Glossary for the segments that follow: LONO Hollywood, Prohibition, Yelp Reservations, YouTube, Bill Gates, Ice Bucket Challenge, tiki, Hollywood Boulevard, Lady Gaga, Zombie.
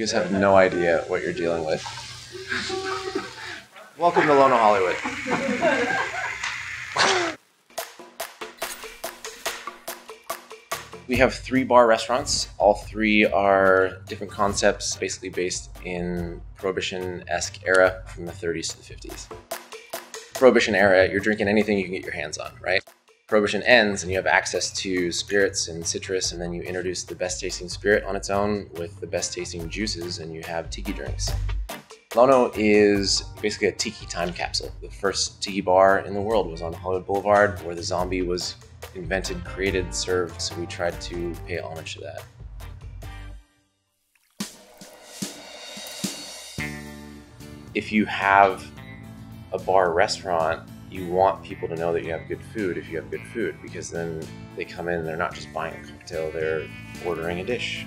You guys have no idea what you're dealing with. Welcome to LONO Hollywood. We have 3 bar restaurants. All 3 are different concepts, basically based in Prohibition-esque era from the 30s to the 50s. Prohibition era, you're drinking anything you can get your hands on, right? Prohibition ends and you have access to spirits and citrus, and then you introduce the best tasting spirit on its own with the best tasting juices, and you have tiki drinks. LONO is basically a tiki time capsule. The first tiki bar in the world was on Hollywood Boulevard, where the Zombie was invented, created, served, so we tried to pay homage to that. If you have a bar restaurant, you want people to know that you have good food if you have good food, because then they come in and they're not just buying a cocktail, they're ordering a dish.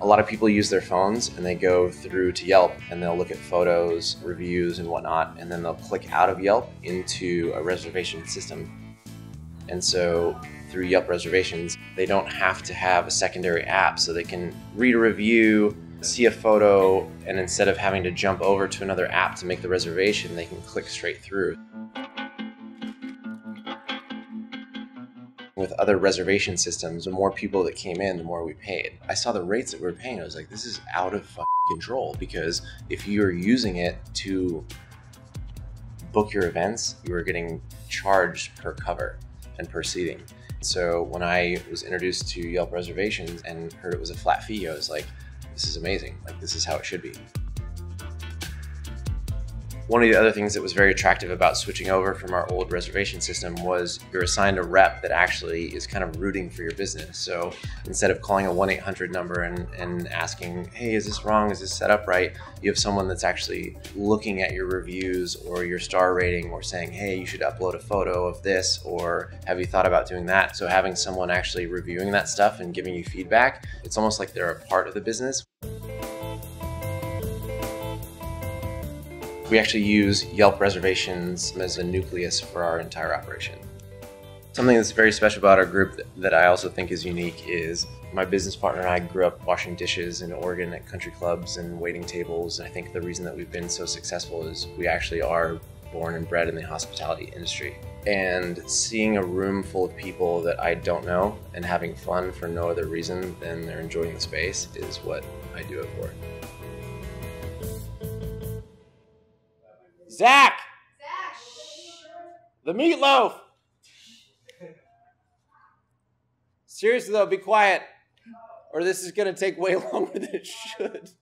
A lot of people use their phones and they go through to Yelp and they'll look at photos, reviews and whatnot, and then they'll click out of Yelp into a reservation system. And so through Yelp Reservations, they don't have to have a secondary app, so they can read a review, see a photo, and instead of having to jump over to another app to make the reservation, they can click straight through. With other reservation systems, the more people that came in, the more we paid. I saw the rates that we were paying. I was like, this is out of fucking control, because if you're using it to book your events, you are getting charged per cover and per seating. So when I was introduced to Yelp Reservations and heard it was a flat fee, I was like, this is amazing. Like, this is how it should be. One of the other things that was very attractive about switching over from our old reservation system was you're assigned a rep that actually is kind of rooting for your business. So instead of calling a 1-800 number and asking, hey, is this wrong? Is this set up right? You have someone that's actually looking at your reviews or your star rating, or saying, hey, you should upload a photo of this, or have you thought about doing that? So having someone actually reviewing that stuff and giving you feedback, it's almost like they're a part of the business. We actually use Yelp Reservations as a nucleus for our entire operation. Something that's very special about our group that I also think is unique is my business partner and I grew up washing dishes in Oregon at country clubs and waiting tables. And I think the reason that we've been so successful is we actually are born and bred in the hospitality industry. And seeing a room full of people that I don't know and having fun for no other reason than they're enjoying the space is what I do it for. Zach! Zach! The meatloaf! Seriously though, be quiet, or this is gonna take way longer than it should.